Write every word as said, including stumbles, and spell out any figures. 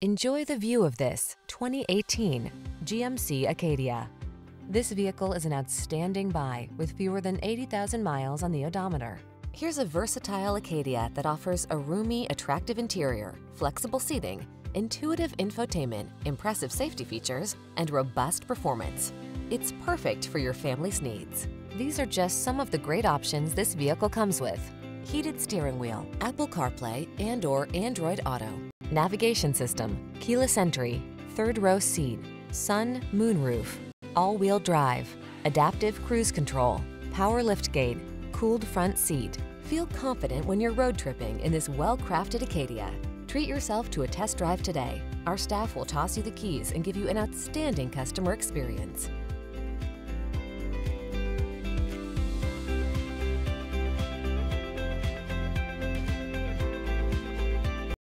Enjoy the view of this twenty eighteen G M C Acadia. This vehicle is an outstanding buy with fewer than eighty thousand miles on the odometer. Here's a versatile Acadia that offers a roomy, attractive interior, flexible seating, intuitive infotainment, impressive safety features, and robust performance. It's perfect for your family's needs. These are just some of the great options this vehicle comes with: heated steering wheel, Apple CarPlay and/or Android Auto, navigation system, keyless entry, third row seat, sun, moon roof, all-wheel drive, adaptive cruise control, power liftgate, cooled front seat. Feel confident when you're road tripping in this well-crafted Acadia. Treat yourself to a test drive today. Our staff will toss you the keys and give you an outstanding customer experience.